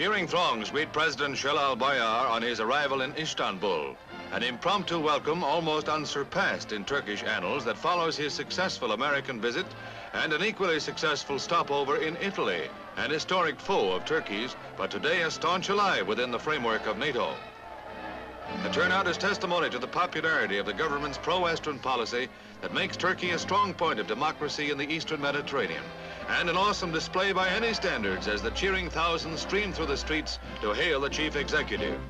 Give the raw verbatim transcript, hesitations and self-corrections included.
Cheering throngs greet President Celal Bayar on his arrival in Istanbul, an impromptu welcome almost unsurpassed in Turkish annals that follows his successful American visit and an equally successful stopover in Italy, an historic foe of Turkey's, but today a staunch ally within the framework of NATO. The turnout is testimony to the popularity of the government's pro-Western policy that makes Turkey a strong point of democracy in the Eastern Mediterranean, and an awesome display by any standards as the cheering thousands stream through the streets to hail the chief executive.